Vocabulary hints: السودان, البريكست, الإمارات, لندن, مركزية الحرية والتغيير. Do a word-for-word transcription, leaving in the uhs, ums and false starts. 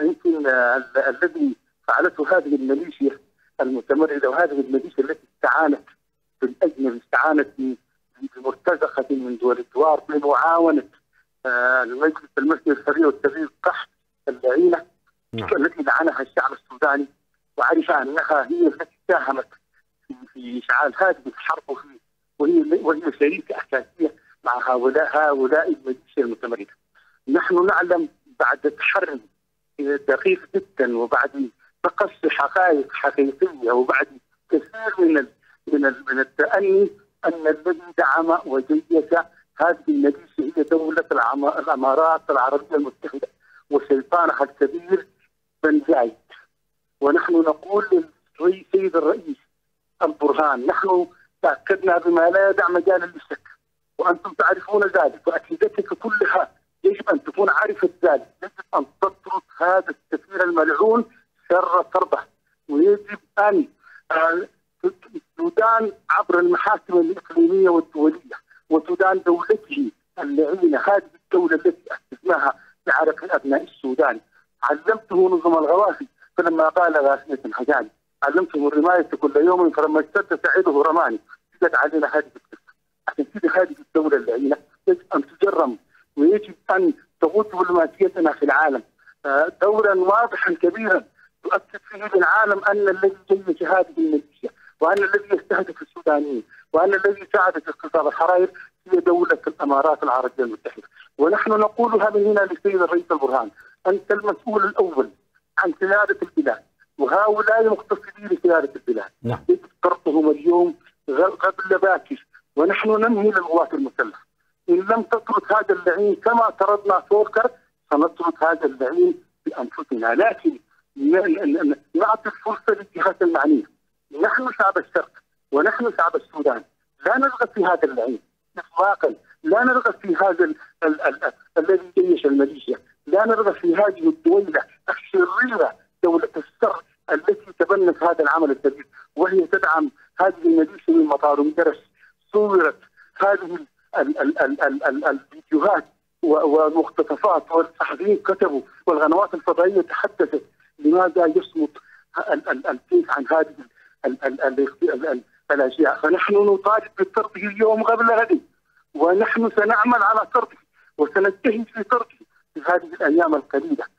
يمكن الذي فعلته هذه الميليشيا المتمرده وهذه الميليشيا التي استعانت بالاجنبي، استعانت بمرتزقه من دول الجوار بمعاونه المجلس المركزي الحريه والتغيير تحت اللعينه التي لعنها الشعب السوداني وعرف انها هي التي ساهمت في اشعال هذه الحرب وهي وهي شريكه اساسيه مع هؤلاء هؤلاء الميليشيا المتمرده. نحن نعلم بعد تحرر دقيق جدا وبعد نقص حقائق حقيقيه وبعد كثير من من من التأني ان الذي دعم وجيش هذه الميليشيا هي دوله الامارات العربيه المتحده وسلطانها الكبير بن زايد. ونحن نقول للسيد الرئيس البرهان، نحن تاكدنا بما لا يدع مجال للشك وانتم تعرفون ذلك، واكيدتك كلها يجب ان تكون عارفه ذلك، يجب ان تطرد هذا السفير الملعون شر طرده، ويجب ان السودان عبر المحاكم الاقليميه والدوليه وسودان دولته اللعينه، هذه الدوله التي اسسناها بعرق ابناء السودان. علمته نظم الغوافي فلما قال غافيه حجاني، علمته الرمايه كل يوم فلما اشتد سعيده رماني، جت علينا هذه الفكره. عشان كذا هذه الدوله اللعينه يجب ان تجرم ويجب ان تقود دبلوماسيتنا في العالم دورا واضحا كبيرا يؤكد فيه للعالم ان الذي جيش هذه الميليشيا وان الذي يستهدف السودانيين وان الذي ساعد في اقتصاد الحرائر هي دوله الامارات العربيه المتحده. ونحن نقولها من هنا للسيد الرئيس البرهان، انت المسؤول الاول عن قياده البلاد وهؤلاء المقتصدين لقياده البلاد. نعم. طردهم اليوم قبل باكر، ونحن ننهي للقوات المسلحه. ان لم تطرد هذا اللعين كما طردنا فوركر سنطرد هذا اللعين بانفسنا، لكن نعطي الفرصه للجهات المعنيه. نحن شعب الشرق ونحن شعب السودان، لا نرغب في هذا اللعين اطلاقا، لا نرغب في هذا الذي جيش الميليشيا، لا نرغب في هذه الدويله الشريره دوله الشر التي تبنت هذا العمل الكبير وهي تدعم هذه الميليشيا من مطار مدرس. صورت هذه ال ال ال ال ال الفيديوهات والمقتطفات والصحفيين كتبوا والقنوات الفضائيه تحدثت. لماذا يصمت الكيف عن هذه ال ال ال ال ال الاشياء؟ فنحن نطالب بطرده اليوم قبل غد، ونحن سنعمل على طرده وسنجتهد في طرده في هذه الايام القليله.